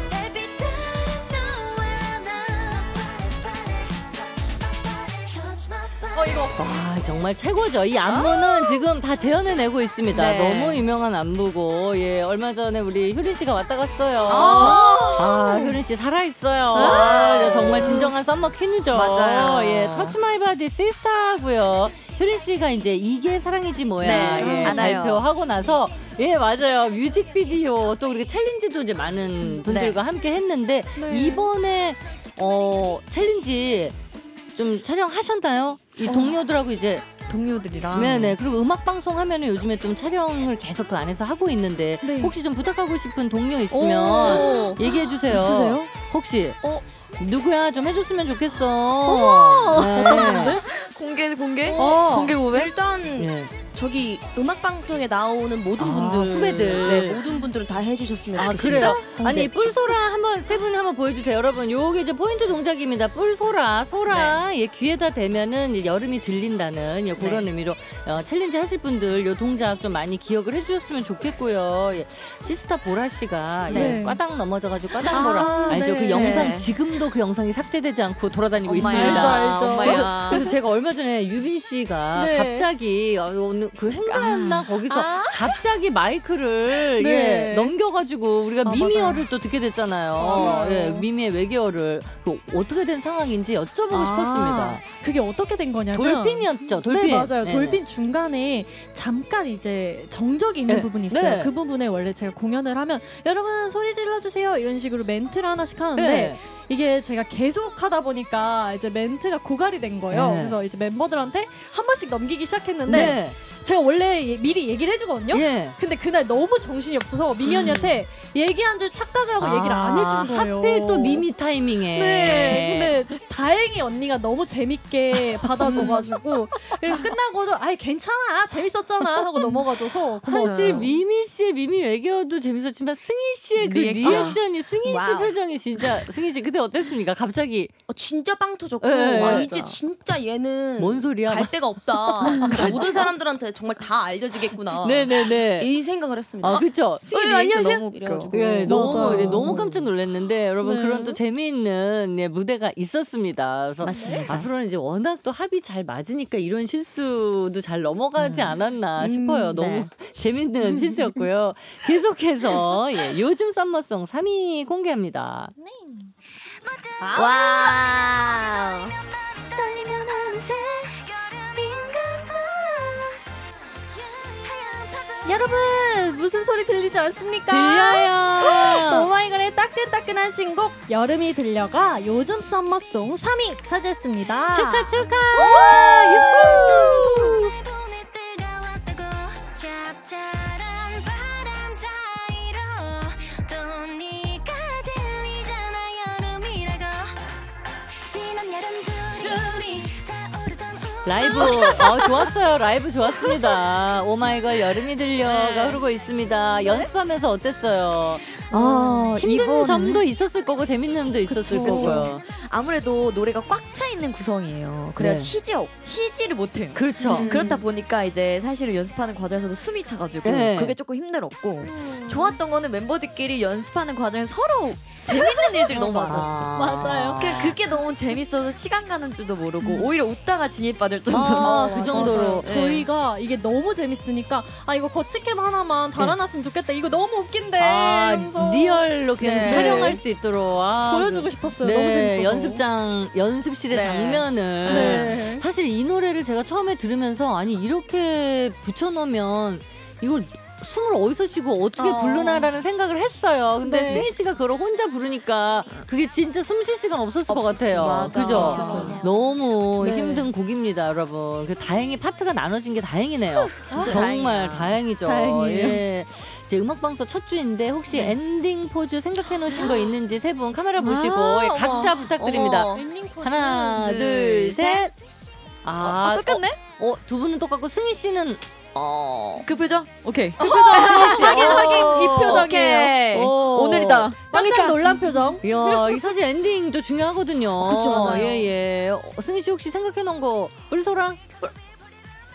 어, 이거. 와, 정말 최고죠. 이 안무는 아 지금 다 재현해내고 있습니다. 네. 너무 유명한 안무고, 예, 얼마 전에 우리 효린 씨가 왔다 갔어요. 아, 아 효린 씨 살아있어요. 아 정말 진정한 썸머 퀸이죠. 맞아요. 예, 터치 마이 바디 시스타고요. 효린 씨가 이제 이게 사랑이지 뭐야. 네, 예, 발표하고 나서 예 맞아요. 뮤직비디오 또 그렇게 챌린지도 이제 많은 분들과 네. 함께 했는데 네. 이번에 어 챌린지 좀 촬영하셨나요? 이 동료들하고 이제 동료들이랑 네네. 그리고 음악 방송 하면은 요즘에 좀 촬영을 계속 그 안에서 하고 있는데 네. 혹시 좀 부탁하고 싶은 동료 있으면 얘기해 주세요. 있으세요? 혹시 어? 누구야 좀 해줬으면 좋겠어. 네. 공개 공개 어. 공개 고백. 일단 네. 저기 음악 방송에 나오는 모든 아, 분들 후배들 네, 모든 분들은 다 해주셨으면 아, 좋겠어요. 그래요? 아니 뿔소라 한번 세 분이 한번 보여주세요. 여러분 요게 이제 포인트 동작입니다. 뿔소라 소라 네. 예, 귀에다 대면은 여름이 들린다는 예, 그런 네. 의미로 어, 챌린지 하실 분들 요 동작 좀 많이 기억을 해주셨으면 좋겠고요. 예, 시스타 보라 씨가 네. 예, 꽈당 넘어져가지고 꽈당 보라 아, 알죠? 네. 그 영상 지금도 그 영상이 삭제되지 않고 돌아다니고 엄마야, 있습니다. 알죠, 알죠. 그래서, 그래서 제가 얼마 전에 유빈 씨가 네. 갑자기 오늘 그 행사였나 아. 거기서 아. 갑자기 마이크를 네. 예, 넘겨가지고 우리가 아, 미미어를 맞아요. 또 듣게 됐잖아요. 아, 예, 미미의 외계어를 그 어떻게 된 상황인지 여쭤보고 아. 싶었습니다. 그게 어떻게 된 거냐면 돌핀이었죠. 돌핀. 네 맞아요. 네네. 돌핀 중간에 잠깐 이제 정적이 있는 네. 부분이 있어요. 네. 그 부분에 원래 제가 공연을 하면 여러분 소리 질러주세요 이런 식으로 멘트를 하나씩 하는데 네. 이게 제가 계속 하다 보니까 이제 멘트가 고갈이 된 거예요. 네. 그래서 이제 멤버들한테 한 번씩 넘기기 시작했는데 네. 제가 원래 예, 미리 얘기를 해주거든요. 예. 근데 그날 너무 정신이 없어서 미미 언니한테 얘기한 줄 착각을 하고 아, 얘기를 안 해준 거예요. 하필 또 미미 타이밍에. 네. 근데 다행히 언니가 너무 재밌게 받아줘가지고 그리고 끝나고도 아이 괜찮아 재밌었잖아 하고 넘어가줘서 고마워요. 사실 미미 씨의 미미 외계어도 재밌었지만 승희 씨의 그 리액션. 리액션이 승희 씨 표정이 진짜 승희 씨 그때 어땠습니까? 갑자기 어, 진짜 빵 터졌고 네, 와, 이제 진짜 얘는 뭔 소리야? 갈 데가 없다. 갈 모든 사람들한테 정말 다 알려지겠구나. 네네네. 이 생각을 했습니다. 아, 그쵸? 승희 안녕하세요. 너무 이래가지고. 예, 너무, 예, 너무 깜짝 놀랐는데 여러분 네. 그런 또 재미있는 예, 무대가 있었습니다. 그래서 맞습니다. 앞으로는 이제 워낙 또 합이 잘 맞으니까 이런 실수도 잘 넘어가지 음. 않았나 음, 싶어요. 너무 네. 재밌는 실수였고요. 계속해서 예, 요즘 썸머송 삼 위 공개합니다. 네. 와우. 여러분 무슨 소리 들리지 않습니까? 들려요. 오마이걸의 따끈따끈한 신곡 여름이 들려가 요즘 썸머송 삼 위 차지했습니다. 축하 축하. 라이브 어, 좋았어요. 라이브 좋았습니다. 오마이걸 여름이 들려가 흐르고 있습니다. 연습하면서 어땠어요? 아, 힘든 이거는... 점도 있었을 거고 재밌는 점도 있었을 그쵸. 거고요. 아무래도 노래가 꽉 차 있는 구성이에요. 그래야 네. 쉬지, 쉬지를 못해요. 그렇죠. 음. 그렇다 보니까 이제 사실은 연습하는 과정에서도 숨이 차가지고 네. 그게 조금 힘들었고 음. 좋았던 거는 멤버들끼리 연습하는 과정에 서로 재밌는 일들이 너무 많았어요. 맞아요. 그러니까 그게 너무 재밌어서 시간 가는 줄도 모르고 음. 오히려 웃다가 진입받을 정도로 아, 아, 그 정도로 네. 저희가 이게 너무 재밌으니까 아 이거 거치캠 하나만 달아놨으면 좋겠다. 이거 너무 웃긴데. 아, 리얼로 그냥 네. 촬영할 수 있도록 아, 보여주고 싶었어요. 네. 너무 재밌어서 연습장 연습실의 네. 장면을 네. 사실 이 노래를 제가 처음에 들으면서 아니 이렇게 붙여놓으면 이걸 숨을 어디서 쉬고 어떻게 어. 부르나라는 생각을 했어요. 근데 네. 승희 씨가 그걸 혼자 부르니까 그게 진짜 숨 쉴 시간 없었을 없었어, 것 같아요. 맞아. 그죠? 없었어요. 너무 네. 힘든 곡입니다, 여러분. 다행히 파트가 나눠진 게 다행이네요. 진짜 정말 다행이야. 다행이죠. 다행이에요. 예. 이제 음악방송 첫 주인데 혹시 네. 엔딩 포즈 생각해 놓으신 거 있는지 세 분 카메라 보시고 아, 각자 어머. 부탁드립니다. 어머. 하나, 네. 둘, 셋. 아, 아 똑같네? 어, 어, 두 분은 똑같고 승희 씨는 어... 그 표정? 오케이. 그 표정. 확인, 확인. 이 표정이에요. 오 오늘이다. 깜짝 놀란 표정. 이야, 이 사실 엔딩도 중요하거든요. 그쵸, 맞아요. 예, 예. 승희 씨 혹시 생각해 놓은 거, 뿔소라?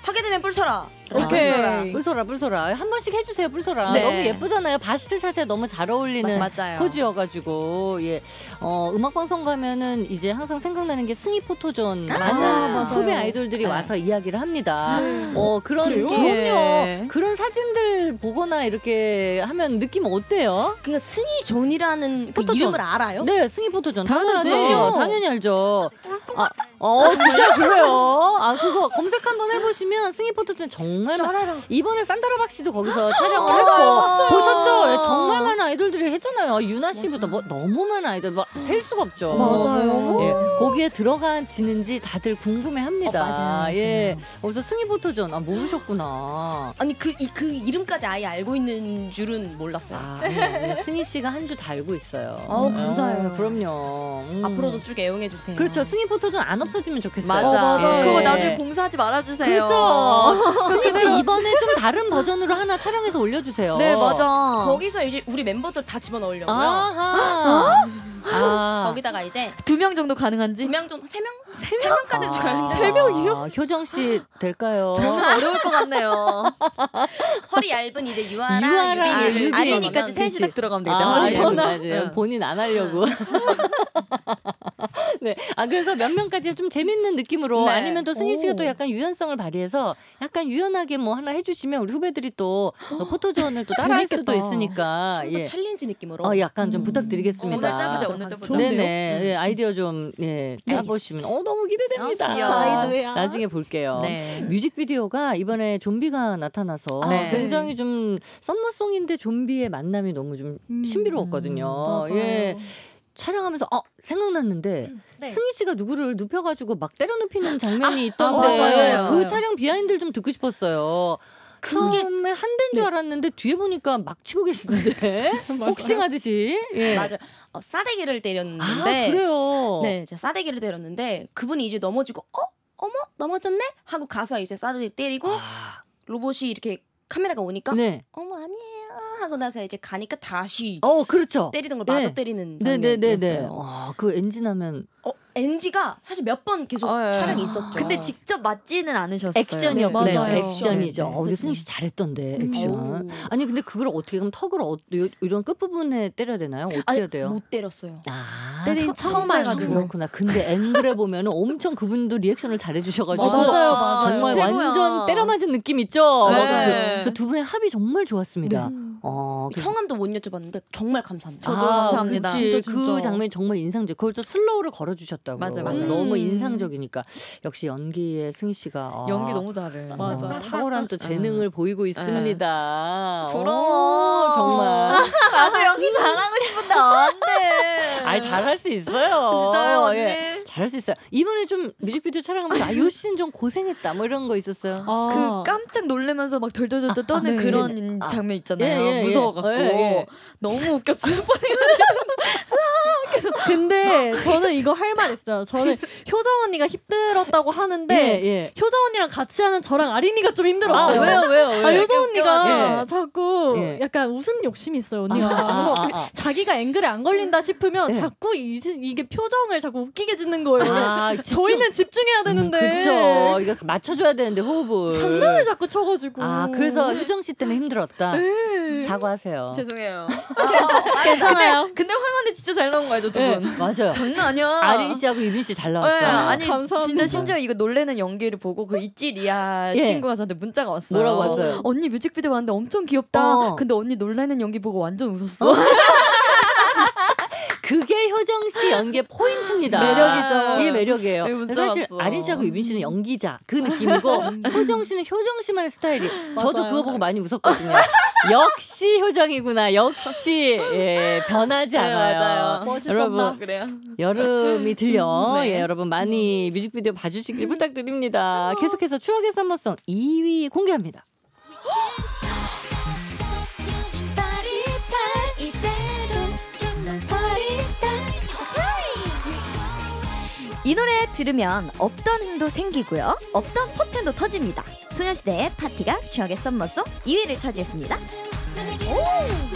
하게 되면 뿔소라. 오케이. 아, 뿔소라, 뿔소라. 한 번씩 해주세요, 뿔소라. 네. 너무 예쁘잖아요. 바스트샷에 너무 잘 어울리는 맞아요. 포즈여가지고. 예. 어, 음악방송 가면은 이제 항상 생각나는 게 승희 포토존. 아, 맞아요. 후배 아이돌들이 네. 와서 이야기를 합니다. 음. 어, 그런, 예. 그런 사진들 보거나 이렇게 하면 느낌 어때요? 그니까 승희존이라는 그 이름을 알아요? 네, 승희 포토존. 당연하죠. 당연히, 당연히 알죠. 울 것 같아. 아, 어, 진짜 그래요. 아, 그거 검색 한번 해보시면 승희 포토존 정말. 정말 이번에 산다라박 씨도 거기서 촬영을 했고 보셨죠? 정말 많은 아이돌들이 했잖아요. 유나 씨부터 뭐 너무 많은 아이돌 뭐 셀 수가 없죠. 맞아요. 예, 거기에 들어가지는지 다들 궁금해합니다. 어, 맞아요. 맞아. 예, 그래서 승희 포토존 아, 모르셨구나. 아니 그, 이, 그 이름까지 아예 알고 있는 줄은 몰랐어요. 아, 네. 승희 씨가 한 줄 달고 있어요. 아, 감사해요. 아, 그럼요. 음. 앞으로도 쭉 애용해 주세요. 그렇죠. 승희 포토존 안 없어지면 좋겠어요. 맞아. 어, 맞아. 예. 그거 나중에 공사하지 말아주세요. 그렇죠. 승희씨 이번에 좀 다른 버전으로 하나 촬영해서 올려주세요. 네 맞아. 거기서 이제 우리 멤버들 다 집어넣으려고요. 아하. 아. 거기다가 이제 두 명 정도 가능한지? 두 명 정도? 세 명? 세 명까지 해줘야 돼요. 세 명이요? 아, 효정 씨 될까요? 정말 어려울 것 같네요. 허리 얇은 이제 유아랑 유빈이 아니니까지 셋이 딱 들어가면 되겠다. 아, 아, 본인 안 하려고. 네. 아 그래서 몇 명까지 좀 재밌는 느낌으로 네. 아니면 또 승희 씨가 오. 또 약간 유연성을 발휘해서 약간 유연하게 뭐 하나 해주시면 우리 후배들이 또 포토존을 또 따라할 수도 있으니까 좀 더 예. 챌린지 느낌으로 어, 약간 좀 음. 부탁드리겠습니다. 오늘 짜보자 오늘 짜보자. 네네. 예, 아이디어 좀 예, 짜보시면 어, 너무 기대됩니다. 아, 나중에 볼게요. 네. 뮤직비디오가 이번에 좀비가 나타나서 네. 굉장히 좀 썸머송인데 좀비의 만남이 너무 좀 음. 신비로웠거든요. 음, 예. 촬영하면서 어 생각났는데 네. 승희 씨가 누구를 눕혀가지고 막 때려 눕히는 장면이 있던데 아, 아, 그 촬영 비하인드를 좀 듣고 싶었어요. 그게 처음에 한 대인 줄 네. 알았는데 뒤에 보니까 막 치고 계시던데 복싱하듯이 예. 맞아요. 어, 싸대기를 때렸는데 아, 그래요. 네, 제가 싸대기를 때렸는데 그분이 이제 넘어지고 어 어머 넘어졌네 하고 가서 이제 싸대기 때리고 아. 로봇이 이렇게 카메라가 오니까 네. 어머 아니에요. 하고 나서 이제 가니까 다시 어, 그렇죠. 때리던 걸 마저 네. 때리는 장면이었어요. 와, 그 엔진하면 어, 엔지가 사실 몇 번 계속 아, 촬영이 아, 있었죠. 근데 직접 맞지는 않으셨어요. 액션이요. 네, 맞아요. 네, 액션이죠. 네, 네. 어, 근데 승희 씨 잘했던데 액션. 음. 아니 근데 그걸 어떻게 그럼 턱을 어, 이런 끝부분에 때려야 되나요? 어떻게 아니, 해야 돼요? 못 때렸어요. 아, 때린 처음 해가지고 그렇구나. 근데 앵글에 보면 엄청 그분도 리액션을 잘해주셔가지고 맞아요. 맞아요. 정말 최고야. 완전 때려맞은 느낌 있죠. 네. 맞아요. 그래서 두 분의 합이 정말 좋았습니다. 네. 어, 성함도 못 여쭤봤는데 정말 감사합니다. 저도 아, 감사합니다. 그, 진짜, 진짜. 그 장면이 정말 인상적. 그걸 또 슬로우를 걸어주셨다고. 맞아, 맞아. 음. 너무 인상적이니까 역시 연기의 승희 씨가 아, 연기 너무 잘해. 맞아. 아, 탁월한 또 재능을 아. 보이고 있습니다. 부러워 정말. 나도 연기 잘하고 싶은데 안 돼. 아니 잘할 수 있어요. 진짜요 언니. 예, 잘할 수 있어요. 이번에 좀 뮤직비디오 촬영하면서 아, 요 씬 좀 고생했다 뭐 이런 거 있었어요. 아. 그 깜짝 놀래면서 막 덜덜덜 떠는 아, 네, 그런 네, 네. 장면 있잖아요. 예, 예. 예, 무서워갖고 예, 예. 너무 웃겨 죽을 뻔해가지고 근데 저는 이거 할 말 했어요. 저는 효정 언니가 힘들었다고 하는데 예, 예. 효정 언니랑 같이 하는 저랑 아린이가 좀 힘들었어요. 아, 왜요 왜요? 왜요? 아, 효정 언니가 예. 자꾸 예. 약간 웃음 욕심이 있어요. 언니가 아, 아, 아, 아. 자기가 앵글에 안 걸린다 싶으면 예. 자꾸 이, 이게 표정을 자꾸 웃기게 짓는 거예요. 아, 집중. 저희는 집중해야 되는데 음, 그렇죠. 이거 맞춰줘야 되는데 호흡을 장난을 자꾸 쳐가지고 아 그래서 효정 씨 때문에 힘들었다. 네. 사과하세요. 죄송해요. 아, 괜찮아요. 근데, 근데 화면에 진짜 잘 나온 거예요, 저 두 분. 네, 맞아요. 장난 아니야. 아린 씨하고 유빈 씨 잘 나왔어요. 네, 아니 감사합니다. 진짜 심지어 이거 놀래는 연기를 보고 그 있지리아 예. 친구가 저한테 문자가 왔어요. 뭐라고 왔어요? 언니 뮤직비디오 봤는데 엄청 귀엽다. 어. 근데 언니 놀래는 연기 보고 완전 웃었어. 그게 효정 씨 연기의 포인트입니다. 매력이죠. 이게 매력이에요. 네, 사실 왔어. 아린 씨하고 유빈 씨는 연기자 그 느낌이고 효정 씨는 효정 씨만의 스타일이. 저도 그거 보고 많이 웃었거든요. 역시 효정이구나. 역시 예, 변하지 네, 않아요. 멋있었다. 여러분 그래요. 여름이 들려. 네. 예, 여러분 많이 뮤직비디오 봐주시길 부탁드립니다. 계속해서 추억의 썸머송 이 위 공개합니다. 이 노래 들으면 없던 힘도 생기고요. 없던 포텐도 터집니다. 소녀시대의 파티가 추억의 썸머송 이 위를 차지했습니다. 오!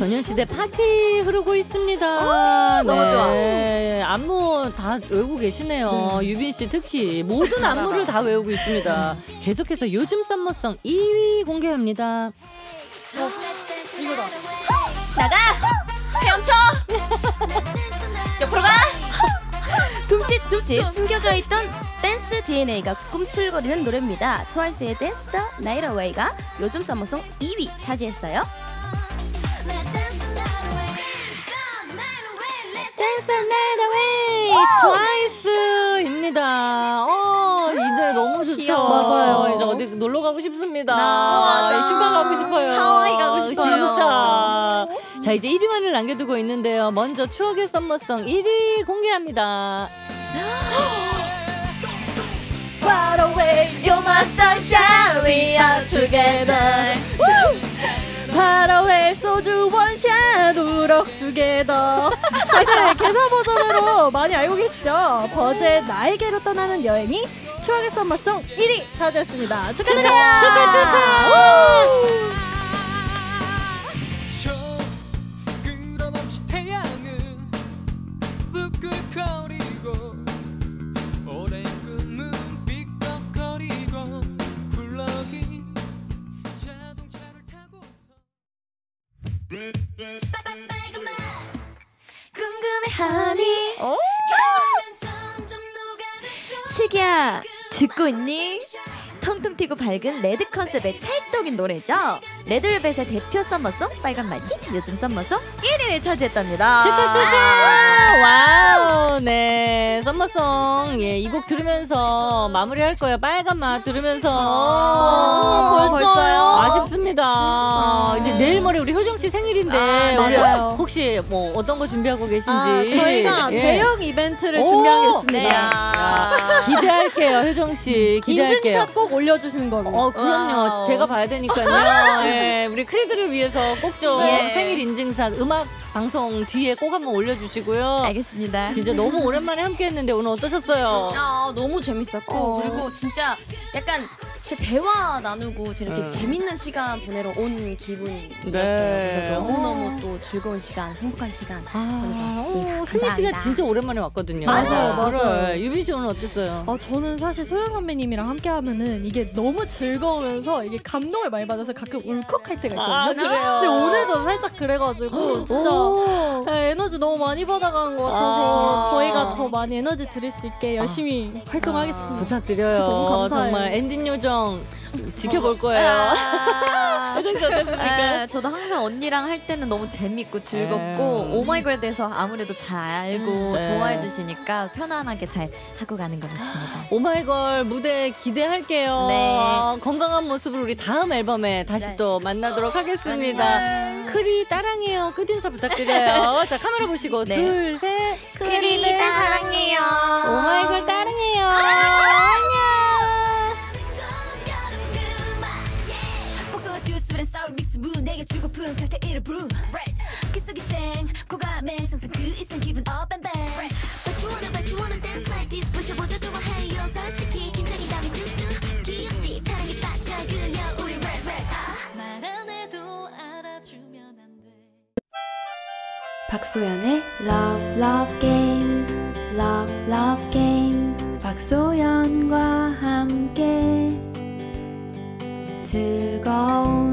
소녀시대 파티 흐르고 있습니다. 아, 너무 네. 좋아. 네. 안무 다 외우고 계시네요. 음. 유빈 씨 특히 모든 안무를 다 외우고 있습니다. 음. 계속해서 요즘 썸머송 이 위 공개합니다. 어, 이거다. 나가! 헤엄쳐! 옆으로 가! 둠칫둠칫 숨겨져 있던 댄스 디엔에이가 꿈틀거리는 노래입니다. 트와이스의 댄스 더 나이트 어웨이가 요즘 썸머송 이 위 차지했어요. 댄스 더 나이트 어웨이 트와이스입니다. 어, 이 노래 너무 좋죠. 맞아요. 이제 어디 놀러 가고 싶습니다. 맞아. 휴가 가고 싶어요. 하와이 가고 싶어요. 진짜. 자, 이제 일 위만을 남겨두고 있는데요. 먼저 추억의 썸머송 일 위 공개합니다. Far away, you're my sunshine, we are together. Far away, 소주 원샷, we rock together. 지금 개사 버전으로 많이 알고 계시죠? 버즈의 나에게로 떠나는 여행이 추억의 썸머송 일 위 차지했습니다. 축하드려요. 축하 축하. 우! 궁금해하니 시기야 듣고 있니? 통통 튀고 밝은 레드 컨셉의 찰떡인 노래죠. 레드벨벳의 대표 썸머송 빨간 맛이 요즘 썸머송 일 위를 차지했답니다. 축하 축하. 와우. 네, 썸머송 예, 이 곡 들으면서 마무리할 거예요. 빨간 맛 들으면서 아, 벌써 벌써요? 아쉽습니다. 아, 이제 내일 모레 우리 효정 씨 생일인데 아, 우리 혹시 뭐 어떤 거 준비하고 계신지. 아, 저희가 예. 대형 이벤트를 준비하겠습니다. 네. 아, 기대할게요. 효정 씨 기대할게요. 인증샷 꼭 올려주시는 걸로. 어, 그럼요. 아, 제가 봐야 되니까요. 네, 우리 크리들을 위해서 꼭 좀 네. 생일 인증샷 음악 방송 뒤에 꼭 한번 올려주시고요. 알겠습니다. 진짜 너무 오랜만에 함께했는데 오늘 어떠셨어요? 아, 너무 재밌었고 어. 그리고 진짜 약간 제 대화 나누고 이렇게 네. 재밌는 시간 보내러 온 기분이었어요. 네. 그래서 너무너무 오. 또 즐거운 시간, 행복한 시간. 아, 네, 승희 씨가 진짜 오랜만에 왔거든요. 맞아요, 맞아요. 맞아요. 유빈 씨 오늘 어땠어요? 아, 저는 사실 소연 선배님이랑 함께하면은 이게 너무 즐거우면서 이게 감동을 많이 받아서 가끔 울컥할 때가 있거든요. 아, 그래요? 근데 오늘도 살짝 그래가지고 진짜 네, 에너지 너무 많이 받아간 것 같아서 아. 저희가 더 많이 에너지 드릴 수 있게 열심히 아. 활동하겠습니다. 아. 부탁드려요. 너무 감사해요. 정말 엔딩 요정 지켜볼 거예요. 아 아, 저도 항상 언니랑 할 때는 너무 재밌고 즐겁고 에이. 오마이걸에 대해서 아무래도 잘 알고 네. 좋아해 주시니까 편안하게 잘 하고 가는 것 같습니다. 오마이걸 무대 기대할게요. 네. 어, 건강한 모습을 우리 다음 앨범에 다시 네. 또 만나도록 하겠습니다. 크리 따랑해요. 끝인사 부탁드려요. 자, 카메라 보시고 네. 둘, 셋. 크리 따랑해요. 오마이걸 따랑해요. 안녕. 내게 주고픈 칵테일을 브루 그 속이 쨍 고감에 상상 그 이상 기분 up and bang But you wanna, but you wanna dance like this 붙여보자 좋아해요 솔직히 긴장이 담이 뚜뚜 귀엽지 사랑에 빠져 그냥 우리 랩 랩 말 안 해도 알아주면 안 돼 박소현의 Love Love Game Love Love Game 박소현과 함께 즐거운